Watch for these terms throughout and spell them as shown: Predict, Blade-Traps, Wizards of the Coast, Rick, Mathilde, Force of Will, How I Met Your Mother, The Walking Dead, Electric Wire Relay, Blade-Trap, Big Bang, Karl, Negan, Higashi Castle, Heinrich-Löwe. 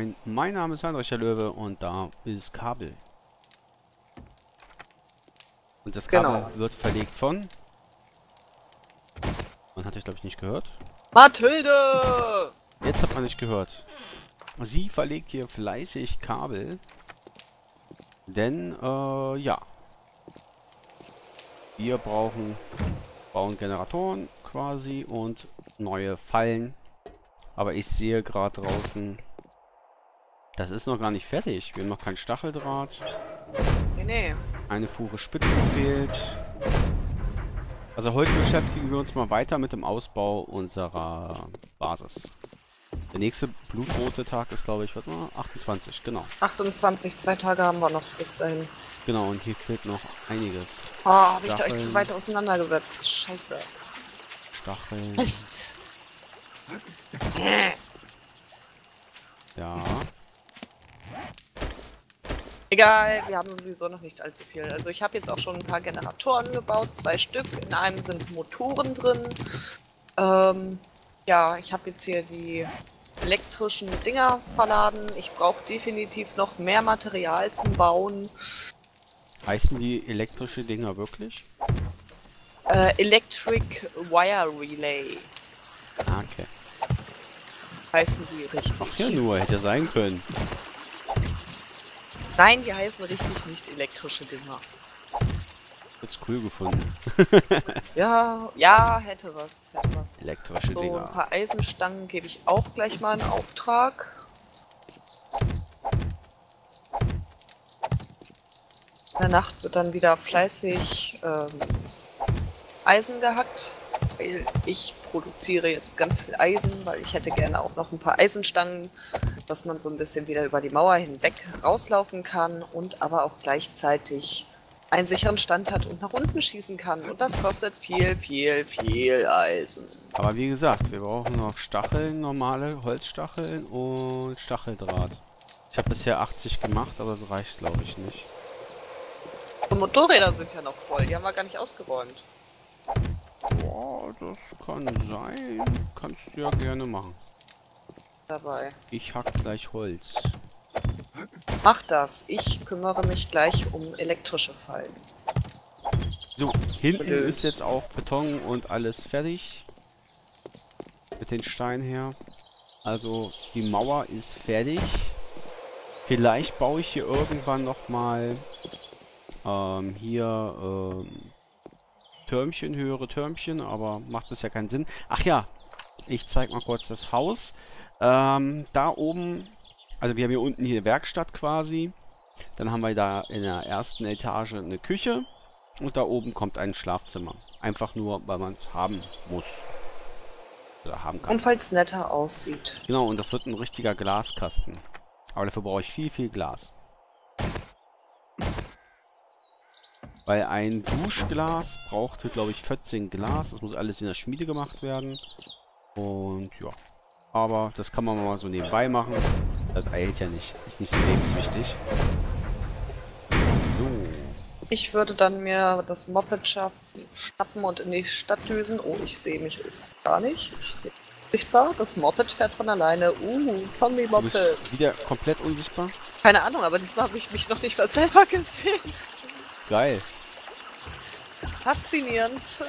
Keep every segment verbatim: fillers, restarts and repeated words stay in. Moin, mein Name ist Heinrich-Löwe und da ist Kabel. Und das Kabel genau. wird verlegt von... Man hat euch, glaube ich, nicht gehört. Mathilde! Jetzt hat man nicht gehört. Sie verlegt hier fleißig Kabel. Denn, äh, ja. Wir brauchen... Bauen Generatoren quasi und neue Fallen. Aber ich sehe gerade draußen... Das ist noch gar nicht fertig. Wir haben noch keinen Stacheldraht. Nee, nee. Eine Fuhre Spitzen fehlt. Also heute beschäftigen wir uns mal weiter mit dem Ausbau unserer Basis. Der nächste blutrote Tag ist, glaube ich, warte mal, achtundzwanzig, genau. achtundzwanzig, zwei Tage haben wir noch bis dahin. Genau, und hier fehlt noch einiges. Oh, habe ich da euch zu weit auseinandergesetzt. Scheiße. Stacheln. Mist. Ja. Egal, wir haben sowieso noch nicht allzu viel. Also ich habe jetzt auch schon ein paar Generatoren gebaut, zwei Stück. In einem sind Motoren drin. Ähm, ja, ich habe jetzt hier die elektrischen Dinger verladen. Ich brauche definitiv noch mehr Material zum Bauen. Heißen die elektrische Dinger wirklich? Äh, Electric Wire Relay. Ah, okay. Heißen die richtig? Ach ja, nur, hätte sein können. Nein, die heißen richtig nicht elektrische Dinger. Jetzt cool gefunden. ja, ja, hätte was, hätte was. Elektrische so, Dinger. Ein paar Eisenstangen gebe ich auch gleich mal in Auftrag. In der Nacht wird dann wieder fleißig ähm, Eisen gehackt. Weil ich produziere jetzt ganz viel Eisen, weil ich hätte gerne auch noch ein paar Eisenstangen, dass man so ein bisschen wieder über die Mauer hinweg rauslaufen kann und aber auch gleichzeitig einen sicheren Stand hat und nach unten schießen kann. Und das kostet viel, viel, viel Eisen. Aber wie gesagt, wir brauchen noch Stacheln, normale Holzstacheln und Stacheldraht. Ich habe bisher achtzig gemacht, aber es reicht, glaube ich, nicht. Und Motorräder sind ja noch voll, die haben wir gar nicht ausgeräumt. Boah, das kann sein. Kannst du ja gerne machen. Dabei. Ich hack gleich Holz. Mach das. Ich kümmere mich gleich um elektrische Fallen. So, hinten Blöd. ist jetzt auch Beton und alles fertig. Mit den Steinen her. Also, die Mauer ist fertig. Vielleicht baue ich hier irgendwann nochmal ähm, hier ähm, Türmchen, höhere Türmchen, aber macht bisher keinen Sinn. Ach ja, ich zeig mal kurz das Haus. Ähm, da oben, also wir haben hier unten hier eine Werkstatt quasi. Dann haben wir da in der ersten Etage eine Küche. Und da oben kommt ein Schlafzimmer. Einfach nur, weil man es haben muss. Oder haben kann. Und weil es netter aussieht. Genau, und das wird ein richtiger Glaskasten. Aber dafür brauche ich viel, viel Glas. Weil ein Duschglas brauchte, glaube ich, vierzehn Glas. Das muss alles in der Schmiede gemacht werden. Und ja. Aber das kann man mal so nebenbei machen. Das eilt ja nicht. Ist nicht so lebenswichtig. So. Ich würde dann mir das Moped schnappen und in die Stadt düsen. Oh, ich sehe mich gar nicht. Ich sehe unsichtbar. Das Moped fährt von alleine. Uh, Zombie-Moped. Du bist wieder komplett unsichtbar? Keine Ahnung, aber diesmal habe ich mich noch nicht mal selber gesehen. Geil. Faszinierend.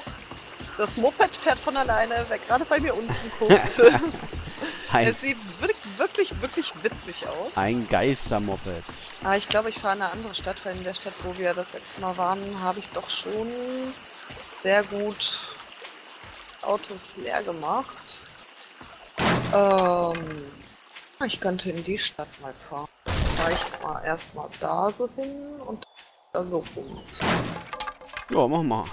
Das Moped fährt von alleine, wer gerade bei mir unten guckt. Es sieht wirklich, wirklich, wirklich witzig aus. Ein Geistermoped. Ah, ich glaube, ich fahre in eine andere Stadt, weil in der Stadt, wo wir das letzte Mal waren, habe ich doch schon sehr gut Autos leer gemacht. Ähm, ich könnte in die Stadt mal fahren. Fahre ich mal erstmal da so hin und da so rum. Ja, mach mal.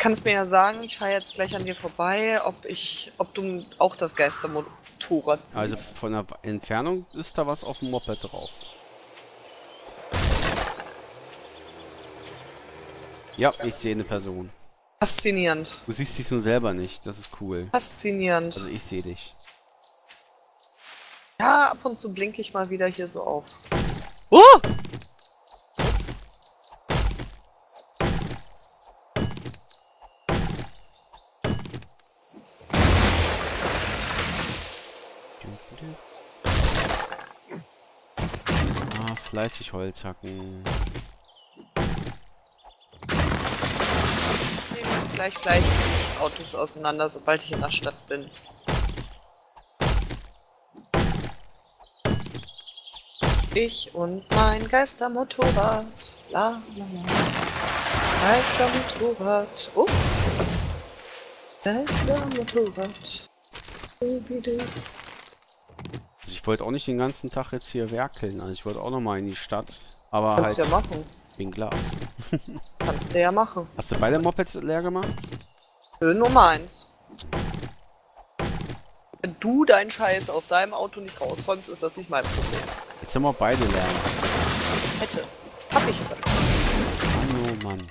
Kannst mir ja sagen, ich fahre jetzt gleich an dir vorbei, ob ich, ob du auch das Geistermotorrad ziehst. Also von der Entfernung ist da was auf dem Moped drauf. Ja, ich sehe eine Person. Faszinierend. Du siehst dich nur selber nicht, das ist cool. Faszinierend. Also ich sehe dich. Ja, ab und zu blinke ich mal wieder hier so auf. Oh! fleißig Holz hacken. Ich nehme jetzt gleich gleich die Autos auseinander, sobald ich in der Stadt bin. Ich und mein Geistermotorrad. La, la, la. Geistermotorrad. Oh. Geistermotorrad. Also ich wollte auch nicht den ganzen Tag jetzt hier werkeln. Also ich wollte auch nochmal in die Stadt. Aber kannst halt du ja machen. Wegen Glas. Kannst du ja machen. Hast du beide Mopeds leer gemacht? Nö, nur meins. Wenn du deinen Scheiß aus deinem Auto nicht rausräumst, ist das nicht mein Problem. Jetzt haben wir beide lernen. Hätte. Hab ich aber. Mann, oh Mann.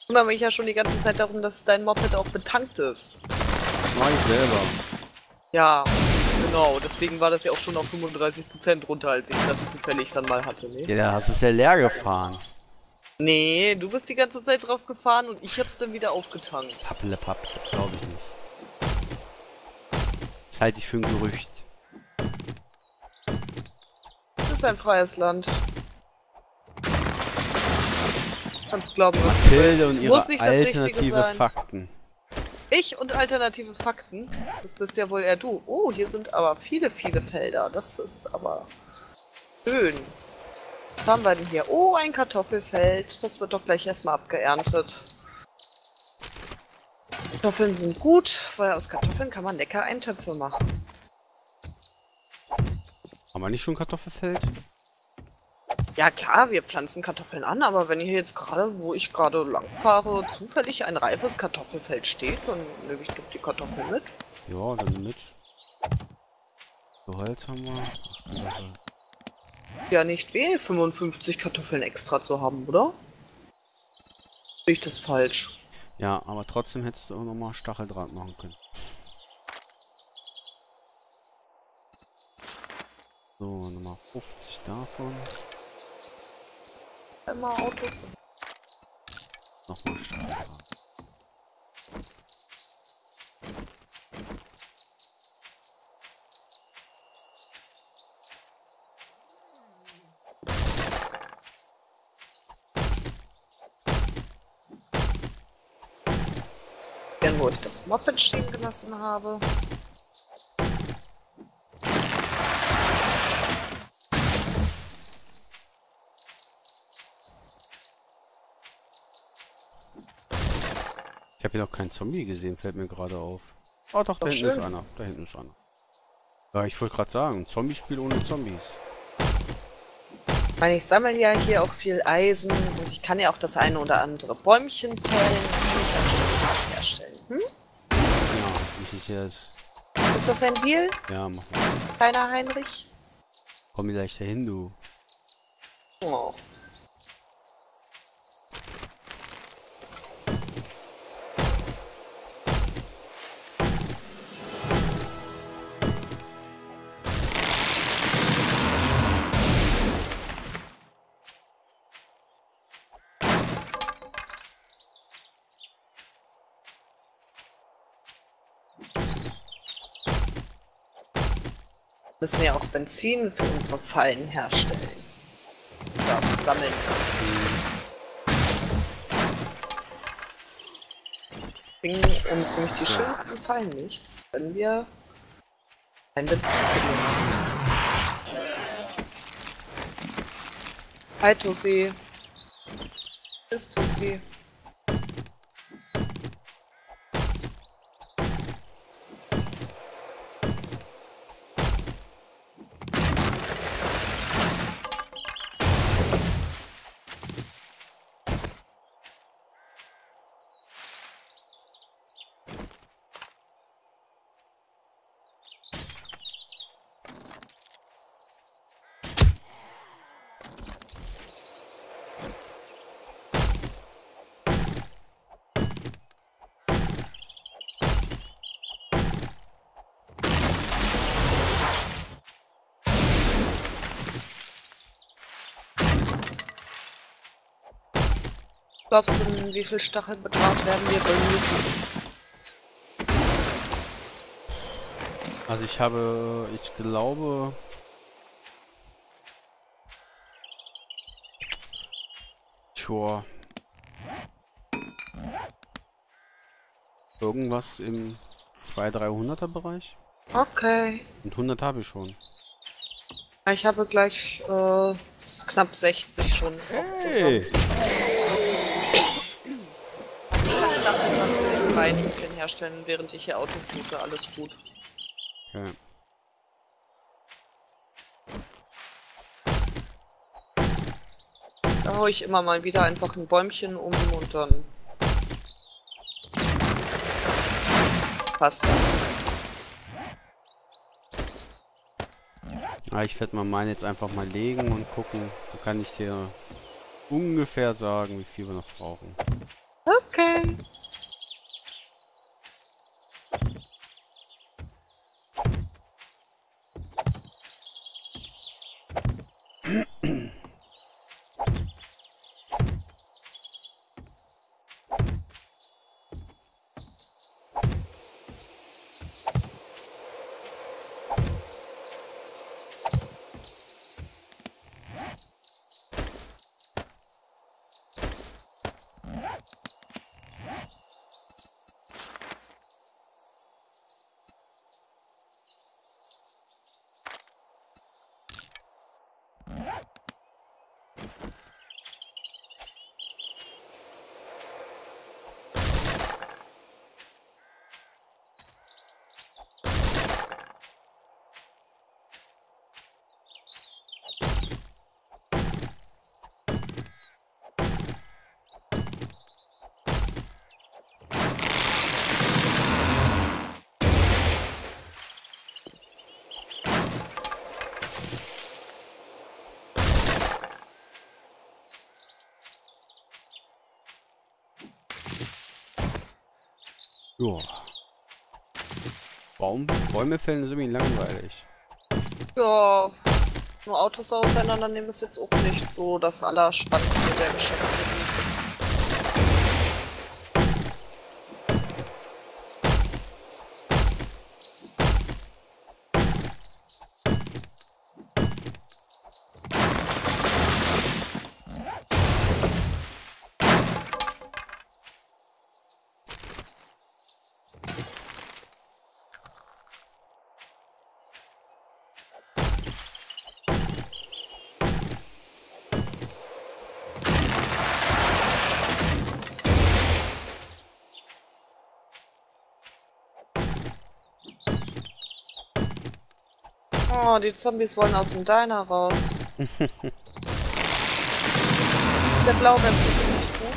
Ich kümmere mich ja schon die ganze Zeit darum, dass dein Moped auch betankt ist. Das mache ich selber. Ja, genau. Deswegen war das ja auch schon auf fünfunddreißig Prozent runter, als ich das zufällig dann mal hatte. Ne? Ja, da hast du es ja leer gefahren. Nee, du bist die ganze Zeit drauf gefahren und ich hab's dann wieder aufgetankt. Pappelepapp, das glaube ich nicht. Das halte ich für ein Gerücht. Das ist ein freies Land. Kannst glauben, was Mathilde du und ihre muss nicht das alternative sein. Fakten. Ich und alternative Fakten? Das bist ja wohl eher du. Oh, hier sind aber viele, viele Felder. Das ist aber schön. Was haben wir denn hier? Oh, ein Kartoffelfeld. Das wird doch gleich erstmal abgeerntet. Kartoffeln sind gut, weil aus Kartoffeln kann man lecker Eintöpfe machen. Haben wir nicht schon Kartoffelfeld? Ja klar, wir pflanzen Kartoffeln an, aber wenn hier jetzt gerade, wo ich gerade langfahre, zufällig ein reifes Kartoffelfeld steht, dann nehme ich doch die Kartoffeln mit. Ja, dann mit. So, Holz haben wir. Ja, nicht weh, fünfundfünfzig Kartoffeln extra zu haben, oder? Sehe ich das falsch? Ja, aber trotzdem hättest du auch nochmal Stacheldraht machen können. So, nochmal fünfzig davon. Immer Autos. Nochmal Stacheldraht. Dann, wo ich das Moped stehen gelassen habe. Ich habe hier noch keinen Zombie gesehen, fällt mir gerade auf. Oh doch, doch, da hinten schön. Ist einer. Da hinten ist einer. Ja, ich wollte gerade sagen, Zombie-Spiel ohne Zombies. Ich meine, ich sammle ja hier auch viel Eisen und ich kann ja auch das eine oder andere Bäumchen fällen und ich herstellen. Hm? Genau, ich sehe es. Ist das ein Deal? Ja, mach mal. Kleiner Heinrich? Komm mir gleich dahin, du. Oh. Wir müssen ja auch Benzin für unsere Fallen herstellen. Oder sammeln. Bringen uns nämlich die schönsten Fallen nichts, wenn wir ein Benzin kriegen. Hi Tussi. Bis Tussi. Glaubst du, wie viel Stachelbetrag werden wir benötigen? Also ich habe, ich glaube, Sure. Irgendwas im zweihunderter, dreihunderter Bereich. Okay. Und hundert habe ich schon. Ich habe gleich äh, knapp sechzig schon. Hey. Ich kann einfach rein ein bisschen herstellen, während ich hier Autos suche. Alles gut. Okay. Da haue ich immer mal wieder einfach ein Bäumchen um und dann passt das. Ah, ich werde mal meinen jetzt einfach mal legen und gucken. Da kann ich dir ungefähr sagen, wie viel wir noch brauchen. Okay. Joa. Baum, Bäume fällen ist irgendwie langweilig. Ja, nur Autos auseinandernehmen ist jetzt auch nicht so das Allerspannendste der Geschichte. Oh, die Zombies wollen aus dem Diner raus. Der Blaue wird nicht gut.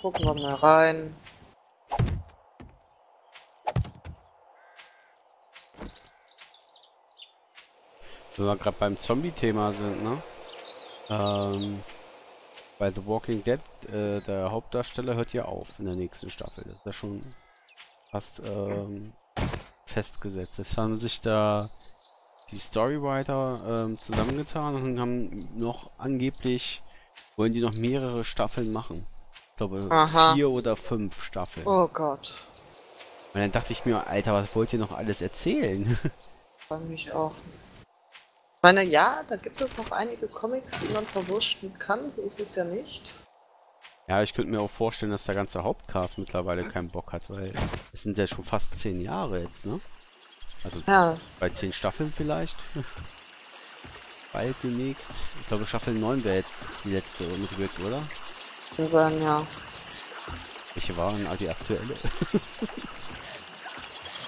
Gucken wir mal rein. Wenn wir gerade beim Zombie-Thema sind, ne? Ähm, bei The Walking Dead, äh, der Hauptdarsteller hört ja auf in der nächsten Staffel. Das ist ja schon fast ähm, festgesetzt. Jetzt haben sich da die Storywriter ähm, zusammengetan und haben noch angeblich, wollen die noch mehrere Staffeln machen. Ich glaube, Aha. vier oder fünf Staffeln. Oh Gott. Und dann dachte ich mir, Alter, was wollt ihr noch alles erzählen? Freu mich auch. Ich meine, ja, da gibt es noch einige Comics, die man verwurschten kann, so ist es ja nicht. Ja, ich könnte mir auch vorstellen, dass der ganze Hauptcast mittlerweile keinen Bock hat, weil es sind ja schon fast zehn Jahre jetzt, ne? Also ja. Bei zehn Staffeln vielleicht. Bald demnächst. Ich glaube, Staffel neun wäre jetzt die letzte mit Rick, oder? Sagen, ja. Welche waren die aktuelle?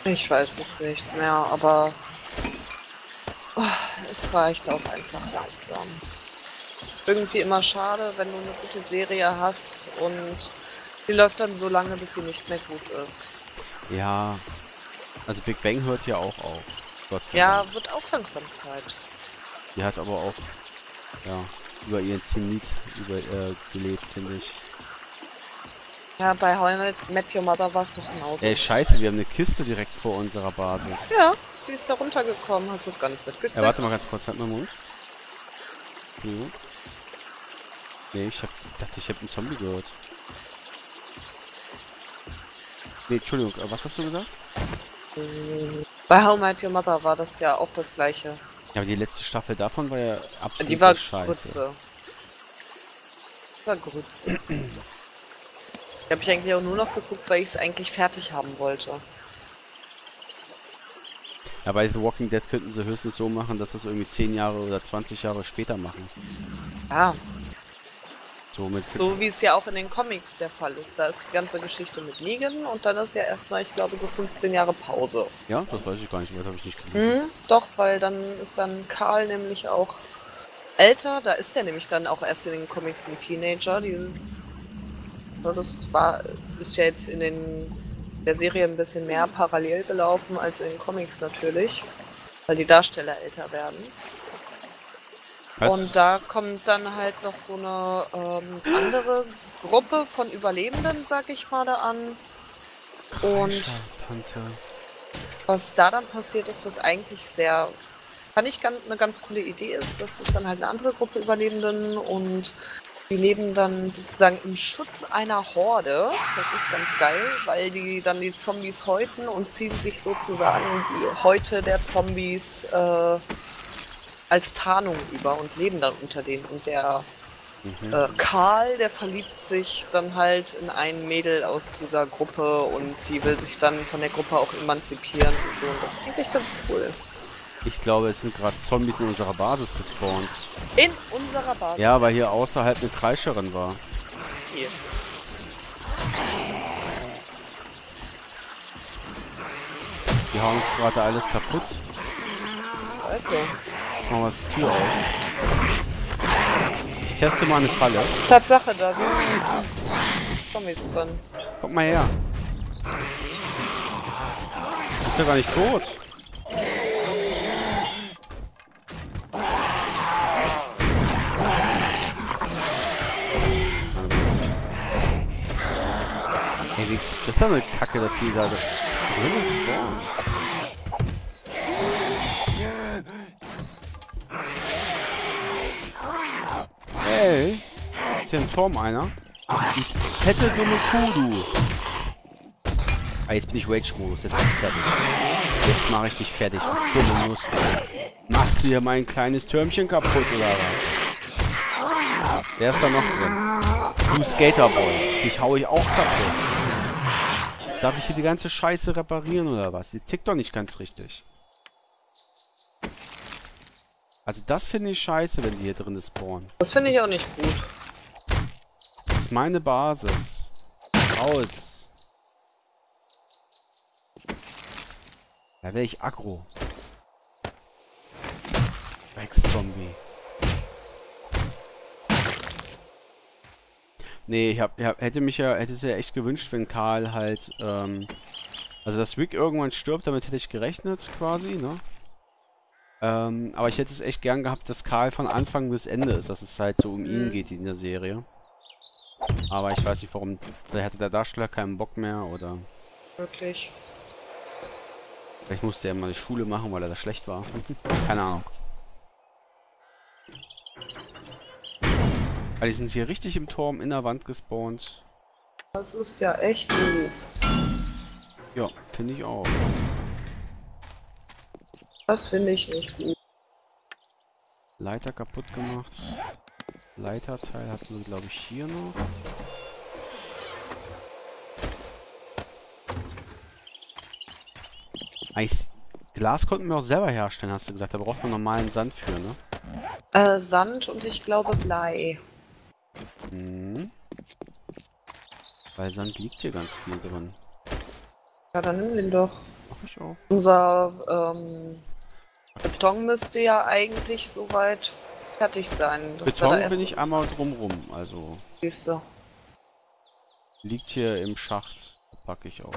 Ich weiß es nicht mehr, aber oh, es reicht auch einfach langsam. Irgendwie immer schade, wenn du eine gute Serie hast und die läuft dann so lange, bis sie nicht mehr gut ist. Ja, also Big Bang hört ja auch auf. Gott sei Dank. Ja, wird auch langsam Zeit. Die hat aber auch, ja, über ihren Zenit über, äh, gelebt, finde ich. Ja, bei How I Met Your Mother war es doch genauso. Ey, scheiße, wir haben eine Kiste direkt vor unserer Basis. Ja, die ist da runtergekommen. Hast du das gar nicht mitgekriegt? Ja, warte mal ganz kurz. Halt mal den Mund. Entschuldigung. Nee, ich hab, dachte, ich hab einen Zombie gehört. Nee, Entschuldigung. Was hast du gesagt? Bei How I Met Your Mother war das ja auch das gleiche. Ja, aber die letzte Staffel davon war ja absolut scheiße. Die war Grütze. Die war Grütze. Die habe ich eigentlich auch nur noch geguckt, weil ich es eigentlich fertig haben wollte. Ja, bei The Walking Dead könnten sie höchstens so machen, dass das irgendwie zehn Jahre oder zwanzig Jahre später machen. Ja. So, so wie es ja auch in den Comics der Fall ist. Da ist die ganze Geschichte mit Negan und dann ist ja erstmal, ich glaube, so fünfzehn Jahre Pause. Ja, das weiß ich gar nicht, weil das habe ich nicht gelesen. Mhm, doch, weil dann ist dann Karl nämlich auch älter. Da ist er nämlich dann auch erst in den Comics ein Teenager. Die Das war, ist ja jetzt in den, der Serie ein bisschen mehr parallel gelaufen als in den Comics natürlich, weil die Darsteller älter werden. Was? Und da kommt dann halt noch so eine ähm, andere Gruppe von Überlebenden, sag ich mal, da an. Und was da dann passiert ist, was eigentlich sehr, fand ich ganz, eine ganz coole Idee ist, das ist dann halt eine andere Gruppe Überlebenden und die leben dann sozusagen im Schutz einer Horde. Das ist ganz geil, weil die dann die Zombies häuten und ziehen sich sozusagen die Häute der Zombies äh, als Tarnung über und leben dann unter denen. Und der mhm. äh, Karl, der verliebt sich dann halt in ein Mädel aus dieser Gruppe und die will sich dann von der Gruppe auch emanzipieren und so. Und das ist eigentlich ganz cool. Ich glaube, es sind gerade Zombies in unserer Basis gespawnt. In unserer Basis? Ja, weil hier außerhalb eine Kreischerin war. Hier. Die hauen uns gerade alles kaputt. Weiß ich. Machen wir die Tür auf. Ich teste mal eine Falle. Tatsache, da sind Zombies drin. Guck mal her. Ist ja gar nicht tot. Das ist ja eine Kacke, dass die da drin ist. Ey, ist hier im Turm einer? Die fette dumme Kuh, du. Ah, jetzt bin ich Rage-Modus, jetzt bin ich fertig. Jetzt mache ich dich fertig. Dumme Nuss. Machst du hier mein kleines Türmchen kaputt, oder was? Wer ist da noch drin? Du Skaterboy. Dich hau ich auch kaputt. Darf ich hier die ganze Scheiße reparieren oder was? Die tickt doch nicht ganz richtig. Also das finde ich scheiße, wenn die hier drin spawnen. Das finde ich auch nicht gut. Das ist meine Basis. Raus. Da wäre ich aggro. Rex-Zombie. Nee, ich hab, ich hab, hätte mich ja, hätte es ja echt gewünscht, wenn Karl halt, ähm, also dass Rick irgendwann stirbt, damit hätte ich gerechnet, quasi, ne? Ähm, aber ich hätte es echt gern gehabt, dass Karl von Anfang bis Ende ist, dass es halt so um ihn geht in der Serie. Aber ich weiß nicht warum, vielleicht hatte der Darsteller keinen Bock mehr, oder? Wirklich? Vielleicht musste er mal eine Schule machen, weil er da schlecht war. Keine Ahnung. Die sind hier richtig im Turm, in der Wand gespawnt. Das ist ja echt doof. Ja, finde ich auch. Das finde ich nicht gut. Leiter kaputt gemacht. Leiterteil hatten wir, glaube ich, hier noch. Eigentlich, Glas konnten wir auch selber herstellen, hast du gesagt. Da braucht man normalen Sand für, ne? Äh, Sand und ich glaube Blei. Hm. Weil Sand liegt hier ganz viel drin. Ja, dann nimm den doch. Mach ich auch. Unser ähm, Beton müsste ja eigentlich soweit fertig sein. Das Beton da bin ich einmal drumrum, also. Siehst du. Liegt hier im Schacht. Packe ich auch.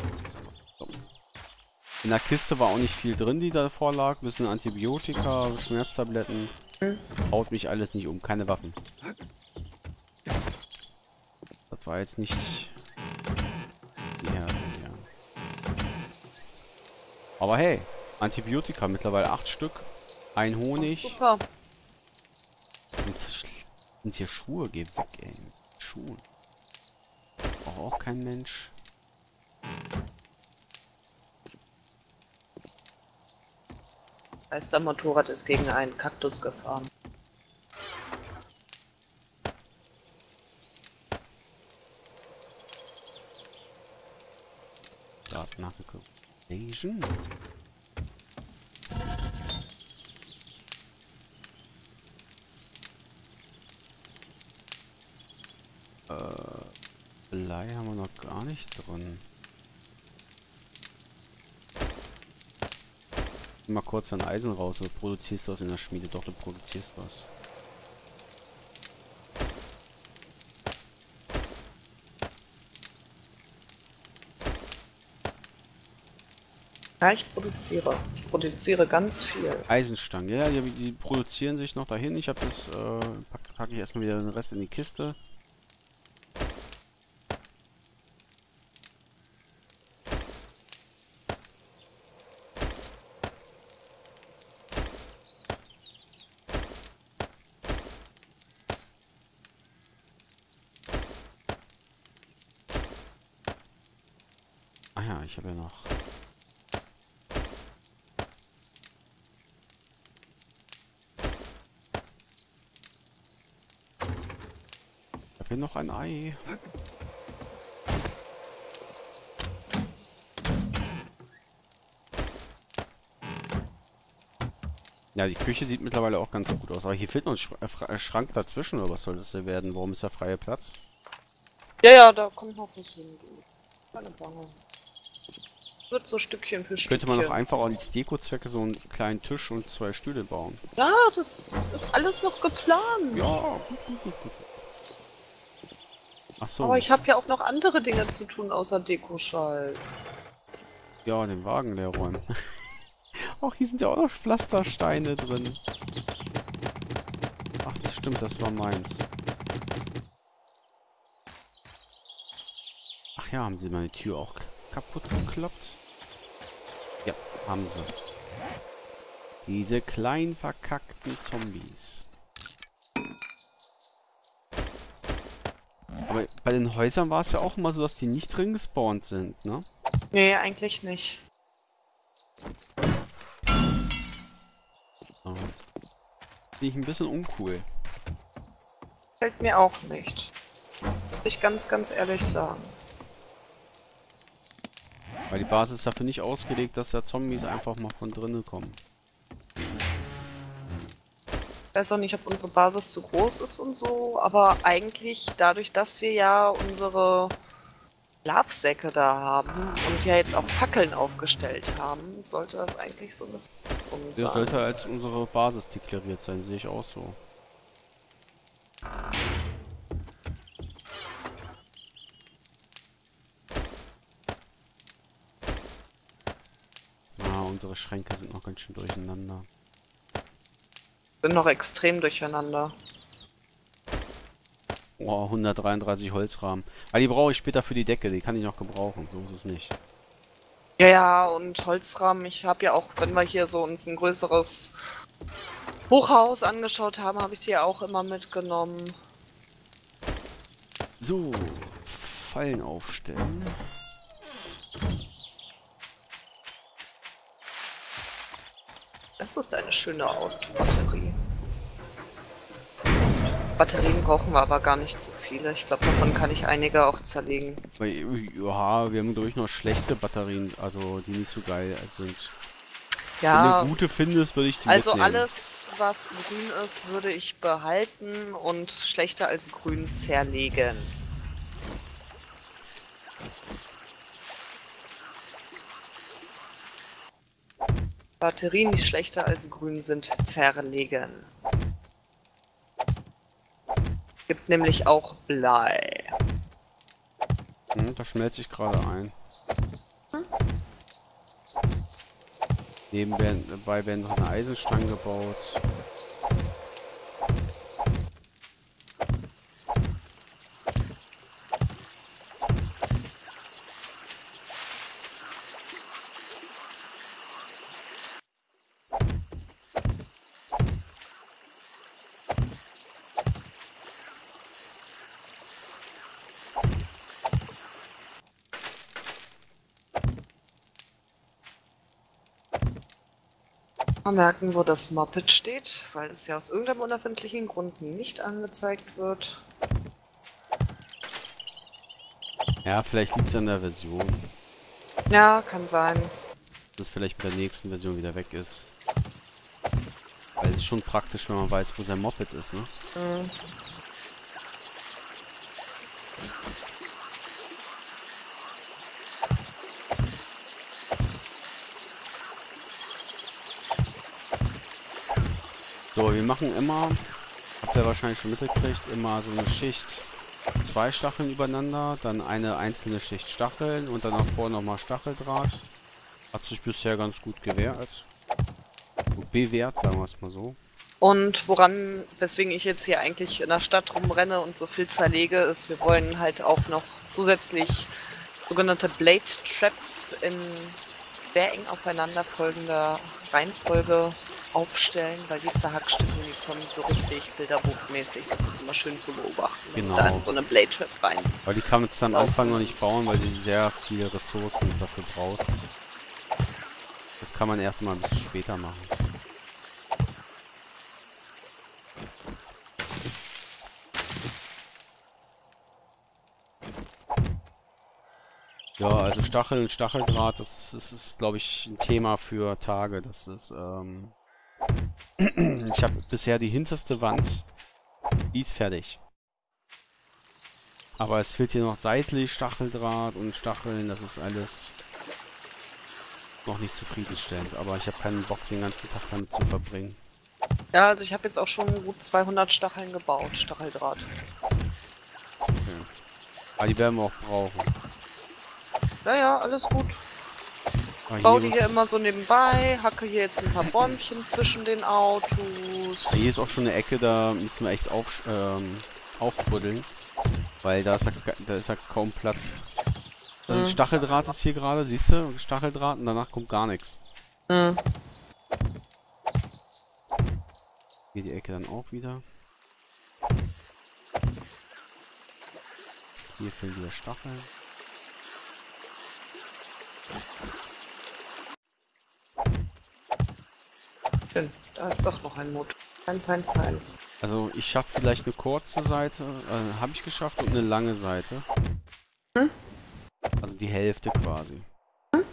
In der Kiste war auch nicht viel drin, die da vorlag. Ein bisschen Antibiotika, Schmerztabletten. Hm. Haut mich alles nicht um, keine Waffen. Das war jetzt nicht Aber hey, Antibiotika, mittlerweile acht Stück. Ein Honig. Oh, super. Und sind's hier Schuhe? Geh weg, ey. Schuhe. Braucht auch kein Mensch. Meister Motorrad ist gegen einen Kaktus gefahren. Daten nachgeguckt. Asian. Äh, Blei haben wir noch gar nicht drin. Mal kurz dein Eisen raus, oder produzierst du was in der Schmiede? Doch, du produzierst was. Ja, ich produziere. Ich produziere ganz viel. Eisenstangen, ja, die, die produzieren sich noch dahin. Ich habe das, äh, packe pack ich erstmal wieder den Rest in die Kiste. Ah ja, ich habe ja noch... Ich habe hier noch ein Ei. Ja, die Küche sieht mittlerweile auch ganz gut aus. Aber hier fehlt noch ein Sch äh, Schrank dazwischen, oder was soll das denn werden? Warum ist da freier Platz? Ja, ja, da kommt noch was hin. Keine Bange. Wird so Stückchen für Stückchen. Könnte man auch einfach als Deko-Zwecke so einen kleinen Tisch und zwei Stühle bauen. Ja, das ist alles noch geplant. Ja. Ach so. Aber ich habe ja auch noch andere Dinge zu tun, außer Deko-Scheiß. Ja, den Wagen leer räumen. Ach, hier sind ja auch noch Pflastersteine drin. Ach, das stimmt, das war meins. Ach ja, haben sie meine Tür auch kaputt gekloppt? Ja, haben sie. Diese kleinen verkackten Zombies. Aber bei den Häusern war es ja auch immer so, dass die nicht drin gespawnt sind, ne? Nee, eigentlich nicht. Oh. Finde ich ein bisschen uncool. Fällt mir auch nicht. Muss ich ganz, ganz ehrlich sagen. Weil die Basis ist dafür nicht ausgelegt, dass da Zombies einfach mal von drinnen kommen. Ich weiß auch nicht, ob unsere Basis zu groß ist und so, aber eigentlich dadurch, dass wir ja unsere Schlafsäcke da haben und ja jetzt auch Fackeln aufgestellt haben, sollte das eigentlich so ein bisschen um sein. Ja, sollte als unsere Basis deklariert sein, sehe ich auch so. Unsere Schränke sind noch ganz schön durcheinander. Sind noch extrem durcheinander. Wow, hundertdreiunddreißig Holzrahmen. Aber die brauche ich später für die Decke, die kann ich noch gebrauchen, so ist es nicht. Ja, ja, und Holzrahmen, ich habe ja auch, wenn wir hier so uns ein größeres Hochhaus angeschaut haben, habe ich die ja auch immer mitgenommen. So, Fallen aufstellen. Das ist eine schöne Autobatterie. Batterien brauchen wir aber gar nicht so viele. Ich glaube, davon kann ich einige auch zerlegen. Ja, wir haben durch noch schlechte Batterien, also die nicht so geil sind. Ja, wenn du gute findest, würde ich die also mitnehmen. Alles, was grün ist, würde ich behalten und schlechter als grün zerlegen. Batterien, die schlechter als grün sind, zerlegen. Gibt nämlich auch Blei. Hm, da schmelze ich gerade ein. Hm? Nebenbei werden noch eine Eisenstange gebaut. Merken, wo das Moped steht, weil es ja aus irgendeinem unerfindlichen Grund nicht angezeigt wird. Ja, vielleicht liegt es an der Version. Ja, kann sein. Dass vielleicht bei der nächsten Version wieder weg ist. Weil es ist schon praktisch, wenn man weiß, wo sein Moped ist, ne? Mhm. So, wir machen immer, habt ihr wahrscheinlich schon mitgekriegt, immer so eine Schicht, zwei Stacheln übereinander, dann eine einzelne Schicht Stacheln und dann nach vorne nochmal Stacheldraht. Hat sich bisher ganz gut gewährt. Gut bewährt, sagen wir es mal so. Und woran, weswegen ich jetzt hier eigentlich in der Stadt rumrenne und so viel zerlege, ist, wir wollen halt auch noch zusätzlich sogenannte Blade-Traps in sehr eng aufeinanderfolgender Reihenfolge aufstellen, weil die zerhackstücken, die kommen so richtig bilderbuchmäßig. Das ist immer schön zu beobachten. Genau. Da in so eine Blade-Trap rein. Weil die kann man jetzt am Anfang noch nicht bauen, weil du sehr viele Ressourcen dafür brauchst. Das kann man erst mal ein bisschen später machen. Ja, also Stacheln und Stacheldraht, das ist, ist, ist glaube ich, ein Thema für Tage. Das ist, ähm... Ich habe bisher die hinterste Wand, die ist fertig. Aber es fehlt hier noch seitlich Stacheldraht und Stacheln, das ist alles noch nicht zufriedenstellend. Aber ich habe keinen Bock, den ganzen Tag damit zu verbringen. Ja, also ich habe jetzt auch schon gut zweihundert Stacheln gebaut, Stacheldraht. Okay. Aber die werden wir auch brauchen. Ja, ja, alles gut. Ich baue die hier immer so nebenbei, hacke hier jetzt ein paar Bäumchen zwischen den Autos. Ja, hier ist auch schon eine Ecke, da müssen wir echt auf, ähm, aufbuddeln, weil da ist ja, da ist ja kaum Platz. Also mhm. Stacheldraht ist hier gerade, siehst du? Stacheldraht und danach kommt gar nichts. Mhm. Hier die Ecke dann auch wieder. Hier fehlen wieder Stacheln. Da ist doch noch ein Motor. Fein, fein, fein. Also ich schaffe vielleicht eine kurze Seite, äh, habe ich geschafft, und eine lange Seite. Hm? Also die Hälfte quasi. Hm?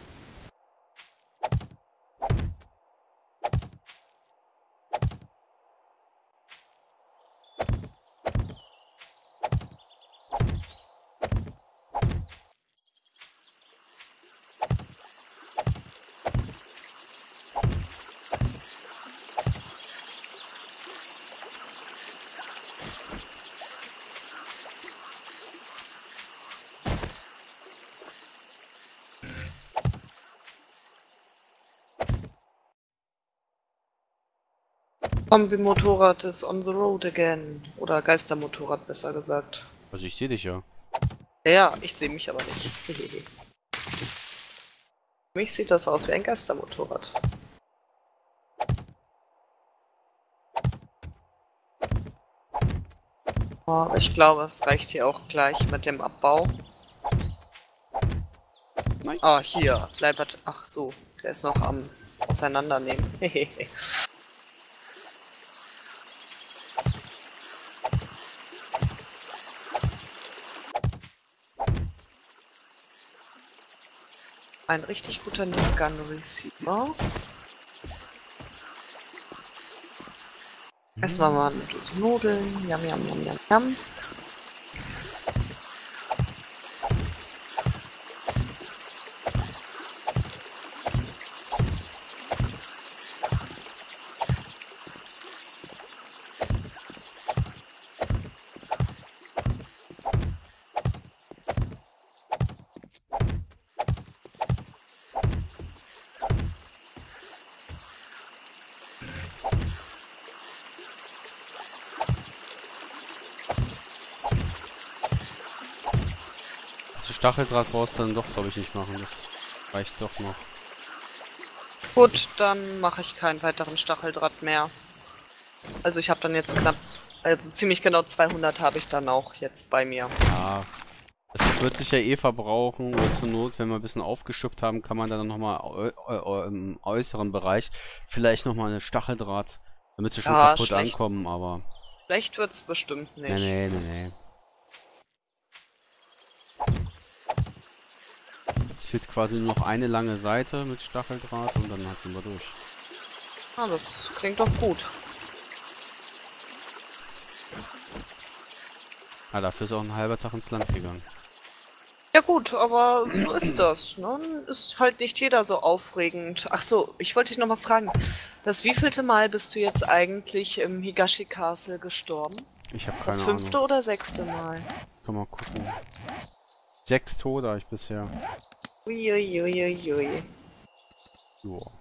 Zombie-Motorrad ist on the road again. Oder Geistermotorrad, besser gesagt. Also ich sehe dich ja. Ja, ich sehe mich aber nicht. Für mich sieht das aus wie ein Geistermotorrad. Oh, aber ich glaube, es reicht hier auch gleich mit dem Abbau. Nein. Ah, hier. Leibert. Ach so, der ist noch am Auseinandernehmen. Hehehe. Ein richtig guter Negan Receiver. Erstmal mal eine Dose Nudeln. Yam, yam, yam, yam, yam. Stacheldraht brauchst du dann doch, glaube ich, nicht machen. Das reicht doch noch. Gut, dann mache ich keinen weiteren Stacheldraht mehr. Also ich habe dann jetzt knapp, also ziemlich genau zweihundert habe ich dann auch jetzt bei mir. Ja, Es wird sich ja eh verbrauchen, oder zur Not, wenn wir ein bisschen aufgeschüppt haben, kann man dann nochmal im äußeren Bereich vielleicht nochmal eine Stacheldraht, damit sie schon ja, kaputt schlecht. ankommen, aber... Schlecht wird's bestimmt nicht. Nee, nee, nee, nee. Jetzt fehlt quasi nur noch eine lange Seite mit Stacheldraht und dann sind wir durch. Ah, das klingt doch gut. Ah, dafür ist auch ein halber Tag ins Land gegangen. Ja gut, aber so ist das, ne? Ist halt nicht jeder so aufregend. Ach so, ich wollte dich nochmal fragen, das wievielte Mal bist du jetzt eigentlich im Higashi Castle gestorben? Ich habe keine Ahnung. Das fünfte Ahnung. oder sechste Mal? Kann mal gucken. Sechs Tode habe ich bisher. Uiuiuiui. Joa.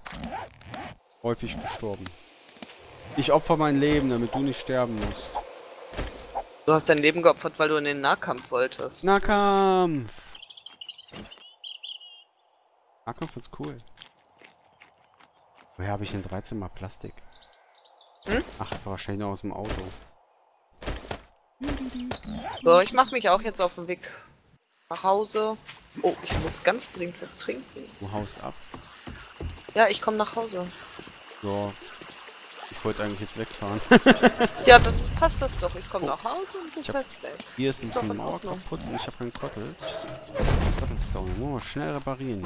Häufig gestorben. Ich opfer mein Leben, damit du nicht sterben musst. Du hast dein Leben geopfert, weil du in den Nahkampf wolltest. Nahkampf! Nahkampf ist cool. Woher habe ich denn dreizehn mal Plastik? Hm? Ach, das war wahrscheinlich nur aus dem Auto. So, ich mache mich auch jetzt auf den Weg nach Hause. Oh, ich muss ganz dringend was trinken. Du haust ab? Ja, ich komme nach Hause. So. Ich wollte eigentlich jetzt wegfahren. Ja, dann passt das doch. Ich komme oh. nach Hause und du fährst weg. Hier ist ein bisschen Mauer kaputt und ich habe keinen Kottel. Kottelstone. Oh, schnell reparieren.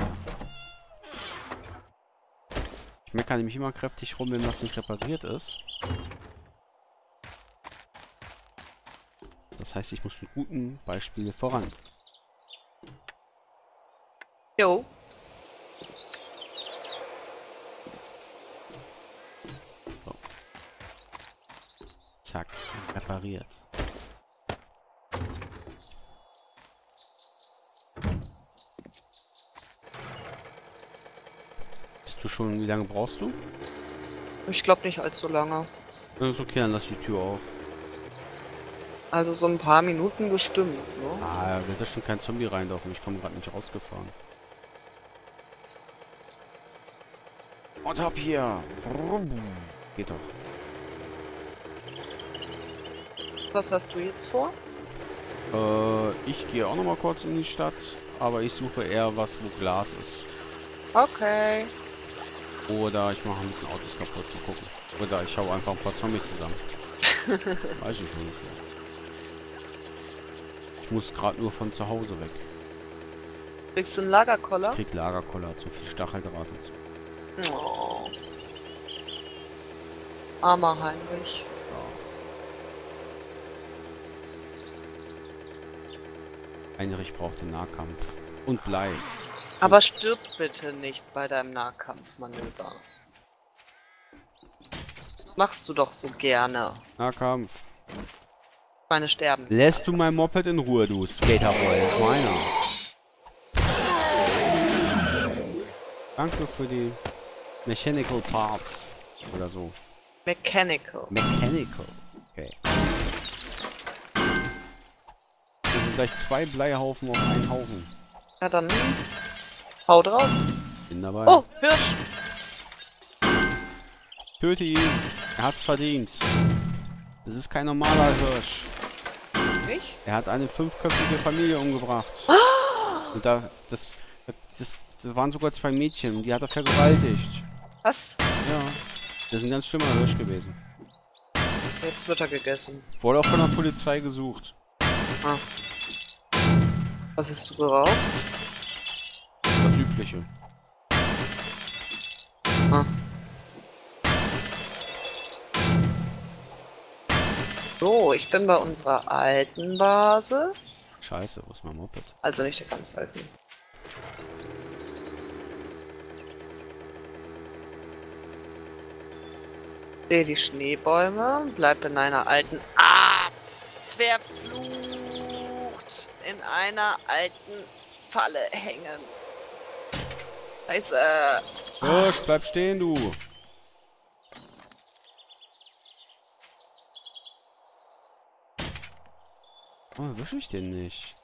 Ich meckere nämlich immer kräftig rum, wenn was nicht repariert ist. Das heißt, ich muss mit guten Beispielen voran. Jo. Zack, repariert. Bist du schon, wie lange brauchst du? Ich glaube nicht allzu lange. Das ist okay, dann lass die Tür auf. Also so ein paar Minuten bestimmt, ne? Ah, da wird ja schon kein Zombie reinlaufen, ich komme gerade nicht rausgefahren. Und ab hier! Geht doch. Was hast du jetzt vor? Äh, ich gehe auch noch mal kurz in die Stadt, aber ich suche eher was, wo Glas ist. Okay. Oder ich mache ein bisschen Autos kaputt, zu gucken. Oder ich hau einfach ein paar Zombies zusammen. Weiß ich schon nicht. Ich muss gerade nur von zu Hause weg. Kriegst du einen Lagerkoller? Ich krieg Lagerkoller, zu viel Stacheldraht und so. Oh. Armer Heinrich. Heinrich braucht den Nahkampf. Und Blei. Aber stirb bitte nicht bei deinem Nahkampfmanöver. Machst du doch so gerne. Nahkampf. Ich meine, sterben. Lässt du mein Moped in Ruhe, du Skaterboy. Das ist meiner. Danke für die Mechanical Parts. Oder so. Mechanical. Mechanical. Okay. Gleich zwei Bleihaufen auf einen Haufen. Ja, dann hau drauf. Bin dabei. Oh, Hirsch! Töte ihn. Er hat's verdient. Das ist kein normaler Hirsch. Nicht? Er hat eine fünfköpfige Familie umgebracht. Oh. Und da, das, das, das waren sogar zwei Mädchen. Die hat er vergewaltigt. Was? Ja. Das ist ein ganz schlimmer Hirsch gewesen. Jetzt wird er gegessen. Wurde auch von der Polizei gesucht. Ah. Was hast du geraucht? Das Übliche. Ah. So, ich bin bei unserer alten Basis. Scheiße, wo ist mein Moped? Also nicht der ganz alten. Ich sehe die Schneebäume, bleib in einer alten... Ah! Verflucht! In einer alten Falle hängen. Scheiße. Hirsch, bleib stehen, du. Oh, erwische ich den nicht.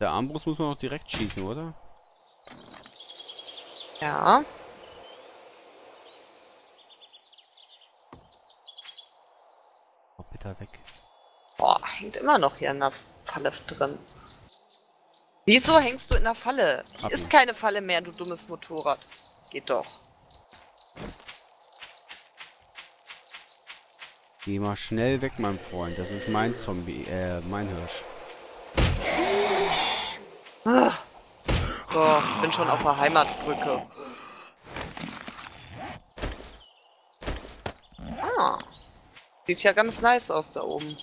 Der Armbrust muss man auch direkt schießen, oder? Ja. weiter weg. Boah, hängt immer noch hier in der Falle drin. Wieso hängst du in der Falle? Hier ist keine Falle mehr, du dummes Motorrad. Geht doch. Geh mal schnell weg, mein Freund. Das ist mein Zombie, äh, mein Hirsch. So, ich bin schon auf der Heimatbrücke. Ah. Sieht ja ganz nice aus da oben.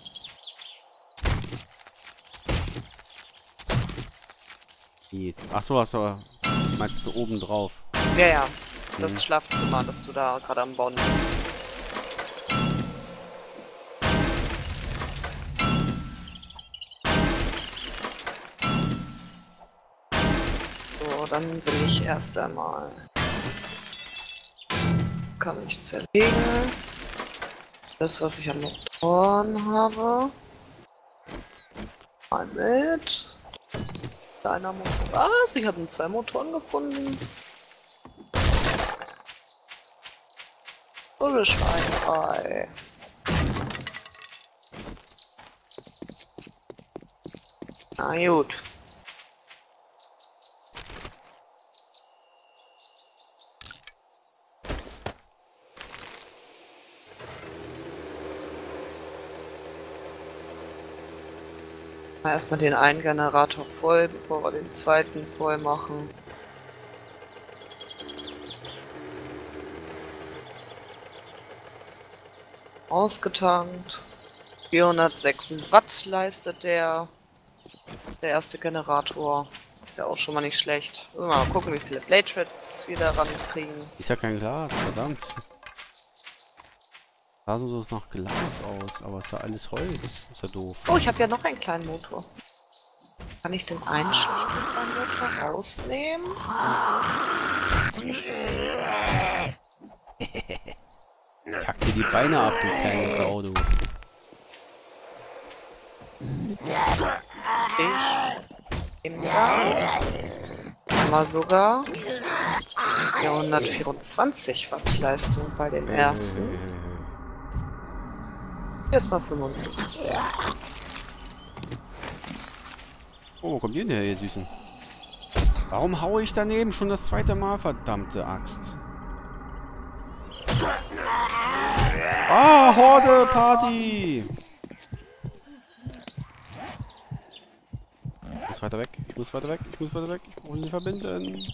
Achso, achso. Meinst du oben drauf? Ja, ja. Das hm. Schlafzimmer, das du da gerade am Bauen bist. So, dann bin ich erst einmal. Kann ich zerlegen. Das, was ich am Motoren habe. Mal mit. Einer Motor. Was? Ich habe zwei Motoren gefunden. So eine Schweinerei. Na gut. Erstmal den einen Generator voll, bevor wir den zweiten voll machen. Ausgetankt. vierhundertsechs Watt leistet der, der erste Generator. Ist ja auch schon mal nicht schlecht. Mal gucken, wie viele Blade-Traps wir da rankriegen. Ist ja kein Glas, verdammt. Da sah es nach Glas aus, aber es war alles Holz. Ist ja doof. Oh, ich habe ja noch einen kleinen Motor. Kann ich den einen schlechten kleinen Motor rausnehmen? Kack dir die Beine ab, du kleine Sau, du. Ich nehme da mal sogar vierhundertvierundzwanzig Watt Leistung bei dem ersten. Erstmal fünfundfünfzig. Oh, kommt ihr denn her, ihr Süßen? Warum haue ich daneben schon das zweite Mal, verdammte Axt? Ah, Horde-Party! Ich muss weiter weg, ich muss weiter weg, ich muss weiter weg, ich muss mich verbinden.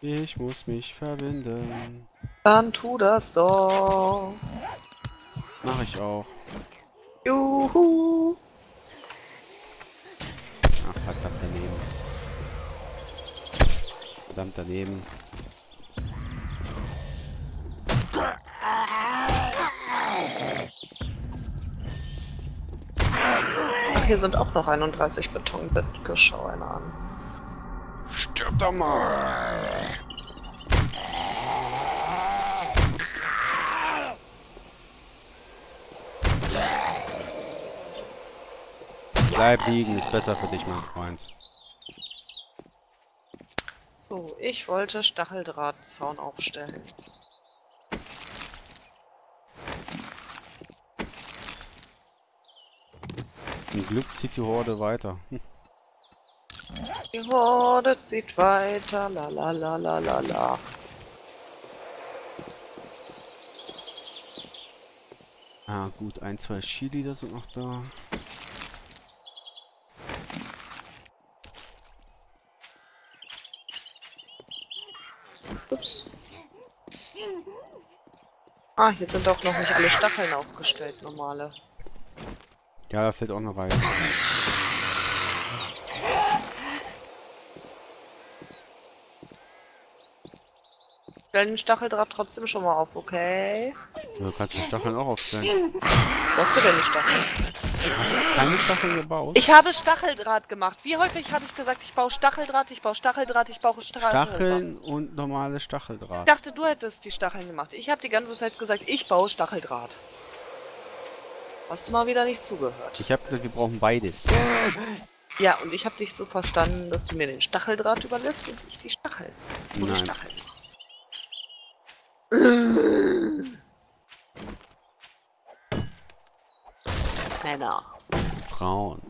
Ich muss mich verbinden. Dann tu das doch. Mach ich auch. Juhu! Ach, verdammt daneben. Verdammt daneben. Hier sind auch noch einunddreißig Betonblöcke. Schau einer an. Stirb doch mal! Bleib liegen, ist besser für dich, mein Freund. So, ich wollte Stacheldrahtzaun aufstellen. Zum Glück zieht die Horde weiter. Die Horde zieht weiter, la la la la la la. Ah gut, ein, zwei Chili, das sind noch da. Ah, jetzt sind auch noch nicht alle Stacheln aufgestellt, normale. Ja, da fällt auch noch rein. Stell den Stacheldraht trotzdem schon mal auf, okay? Ja, du kannst die Stacheln auch aufstellen. Was für denn die Stacheln? Du hast keine Stacheln gebaut? Ich habe Stacheldraht gemacht. Wie häufig habe ich gesagt, ich baue Stacheldraht, ich baue Stacheldraht, ich baue Stacheldraht. Stacheln und normale Stacheldraht. Ich dachte, du hättest die Stacheln gemacht. Ich habe die ganze Zeit gesagt, ich baue Stacheldraht. Hast du mal wieder nicht zugehört? Ich habe gesagt, wir brauchen beides. Ja, und ich habe dich so verstanden, dass du mir den Stacheldraht überlässt und ich die Stacheln. Und die Stacheln machst. Männer. Frauen.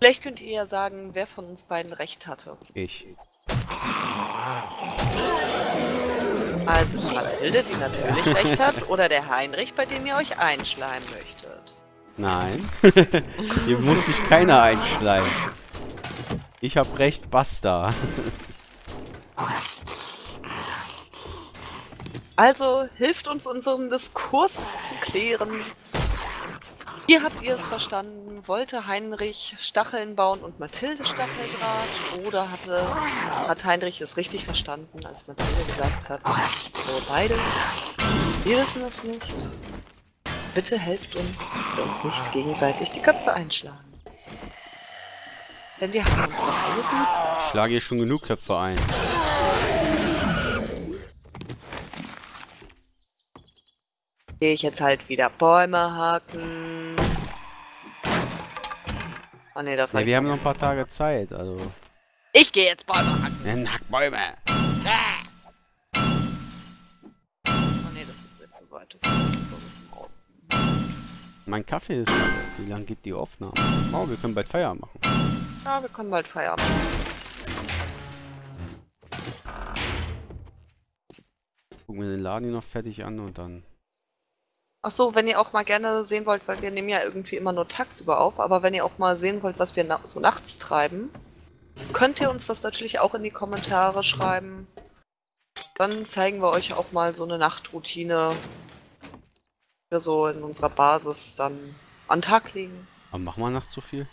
Vielleicht könnt ihr ja sagen, wer von uns beiden recht hatte. Ich. Also die Mathilde, die natürlich recht hat, oder der Heinrich, bei dem ihr euch einschleimen möchtet. Nein. Hier muss sich keiner einschleimen. Ich hab recht, basta. Also hilft uns, unseren Diskurs zu klären. Hier habt ihr es verstanden, wollte Heinrich Stacheln bauen und Mathilde Stacheldraht, oder hatte, hat Heinrich es richtig verstanden, als Mathilde gesagt hat, so beides, wir wissen es nicht, bitte helft uns, dass wir uns nicht gegenseitig die Köpfe einschlagen. Denn wir haben uns doch geholfen. Ich schlage hier schon genug Köpfe ein. Gehe ich jetzt halt wieder Bäume haken. Oh ne, da nee, wir haben noch ein paar Tage Zeit, also. Ich gehe jetzt Bäume hacken. Hack Bäume. Ah. Oh ne, das ist mir zu weit. Mein Kaffee ist. Wie lange geht die Aufnahme? Oh, wir können bald Feierabend machen. Ja, wir können bald Feierabend machen. Gucken wir den Laden hier noch fertig an und dann. Ach so, wenn ihr auch mal gerne sehen wollt, weil wir nehmen ja irgendwie immer nur tagsüber auf, aber wenn ihr auch mal sehen wollt, was wir na so nachts treiben, könnt ihr uns das natürlich auch in die Kommentare schreiben. Dann zeigen wir euch auch mal so eine Nachtroutine, die wir so in unserer Basis dann an den Tag legen. Aber machen wir nachts so viel?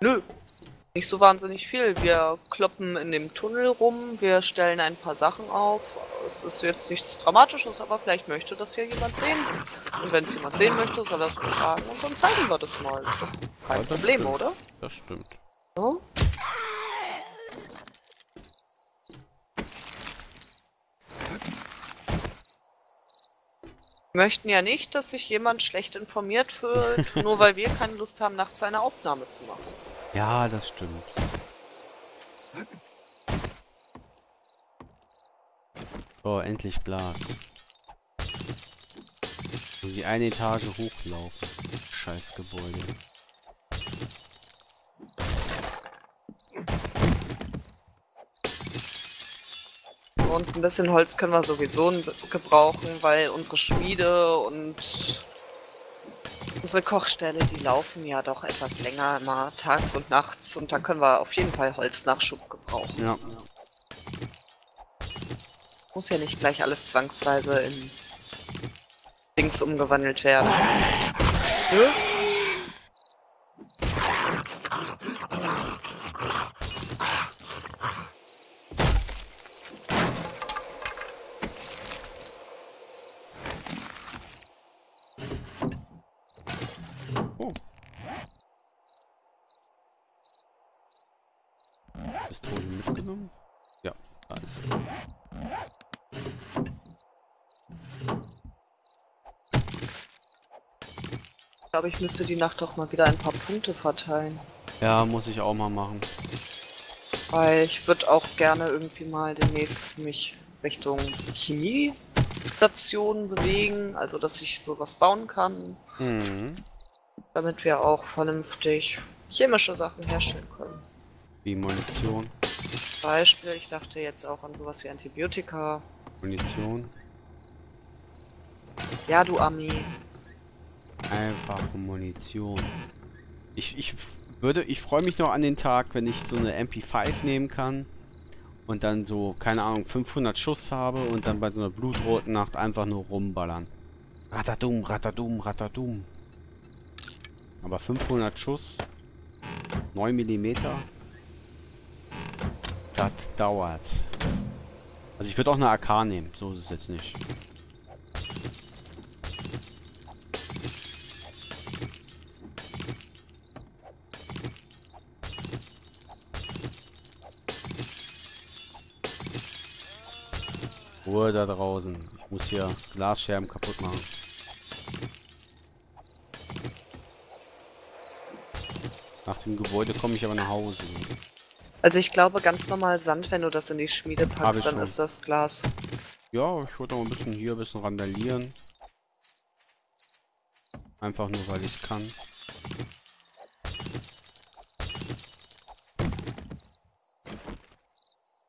Nö, nicht so wahnsinnig viel. Wir kloppen in dem Tunnel rum, wir stellen ein paar Sachen auf. Es ist jetzt nichts Dramatisches, aber vielleicht möchte das hier jemand sehen. Und wenn es jemand sehen möchte, soll er es mir sagen und dann zeigen wir das mal. Kein ja, das Problem, stimmt. Oder? Das stimmt. So. Wir möchten ja nicht, dass sich jemand schlecht informiert fühlt, nur weil wir keine Lust haben, nachts eine Aufnahme zu machen. Ja, das stimmt. Oh, endlich Glas. Und die eine Etage hochlaufen. Scheiß Gebäude. Und ein bisschen Holz können wir sowieso gebrauchen, weil unsere Schmiede und unsere Kochstelle, die laufen ja doch etwas länger immer tags und nachts. Und da können wir auf jeden Fall Holznachschub gebrauchen. Ja. Muss ja nicht gleich alles zwangsweise in Dings umgewandelt werden. Nö? Oh. Pistole mitgenommen? Ja, alles klar. Ich glaube, ich müsste die Nacht doch mal wieder ein paar Punkte verteilen. Ja, muss ich auch mal machen. Weil ich würde auch gerne irgendwie mal demnächst mich Richtung Chemiestation bewegen, also dass ich sowas bauen kann. Mhm. Damit wir auch vernünftig chemische Sachen herstellen können. Wie Munition. Zum Beispiel, ich dachte jetzt auch an sowas wie Antibiotika. Munition. Ja, du Ami. Einfache Munition. Ich, ich würde, ich freue mich noch an den Tag, wenn ich so eine M P fünf nehmen kann und dann so, keine Ahnung, fünfhundert Schuss habe und dann bei so einer blutroten Nacht einfach nur rumballern. Ratadum, ratadum, ratadum. Aber fünfhundert Schuss, neun Millimeter, das dauert. Also ich würde auch eine A K nehmen, so ist es jetzt nicht. Ruhe da draußen. Ich muss hier Glasscherben kaputt machen. Nach dem Gebäude komme ich aber nach Hause. Also ich glaube ganz normal Sand, wenn du das in die Schmiede packst, dann schon. Ist das Glas. Ja, ich wollte noch ein bisschen hier ein bisschen randalieren. Einfach nur, weil ich es kann.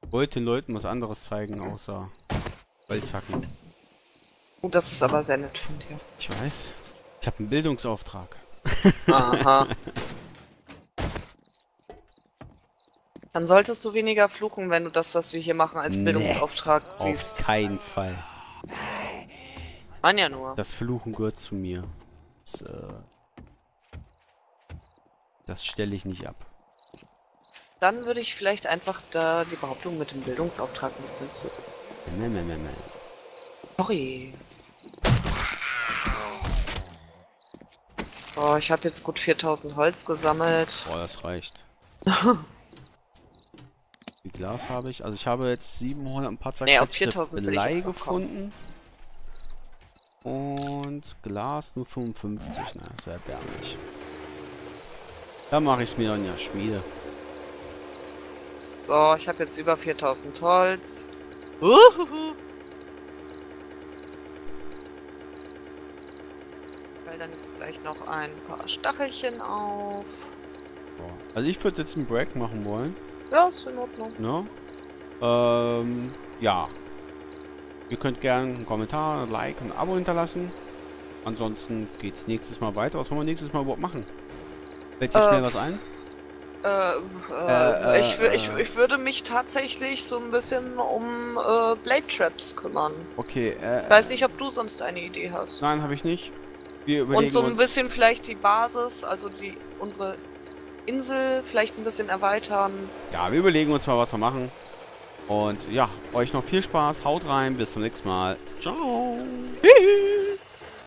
Ich wollte den Leuten was anderes zeigen, außer Holzhacken. Oh, das ist aber sehr nett von dir. Ich weiß. Ich habe einen Bildungsauftrag. Aha. Dann solltest du weniger fluchen, wenn du das, was wir hier machen, als nee, Bildungsauftrag siehst. Auf keinen Fall. Mann ja nur. Das Fluchen gehört zu mir. Das, äh, das stelle ich nicht ab. Dann würde ich vielleicht einfach da die Behauptung mit dem Bildungsauftrag nutzen. Nein, nein, nein, nein. Sorry. Oh, ich habe jetzt gut viertausend Holz gesammelt. Boah, das reicht. Wie viel Glas habe ich? Also ich habe jetzt siebenhundert ein paar Zacken Blei gefunden. Und Glas nur fünfundfünfzig. Na, sehr erbärmlich. Da mache ich es mir dann ja Schmiede. So, ich habe jetzt über viertausend Holz. Uhuhu. Ich fäll dann jetzt gleich noch ein paar Stachelchen auf. So. Also ich würde jetzt einen Break machen wollen. Ja, ist in Ordnung. Ne? Ähm, ja. Ihr könnt gerne einen Kommentar, ein Like und ein Abo hinterlassen. Ansonsten geht's nächstes Mal weiter. Was wollen wir nächstes Mal überhaupt machen? Fällt dir äh. schnell was ein? Äh, äh, äh, ich, äh, ich, ich würde mich tatsächlich so ein bisschen um äh, Blade-Traps kümmern. Okay, äh, ich weiß nicht, ob du sonst eine Idee hast. Nein, habe ich nicht. Wir überlegen und so ein bisschen vielleicht die Basis, also die unsere Insel vielleicht ein bisschen erweitern. Ja, wir überlegen uns mal, was wir machen. Und ja, euch noch viel Spaß, haut rein, bis zum nächsten Mal. Ciao!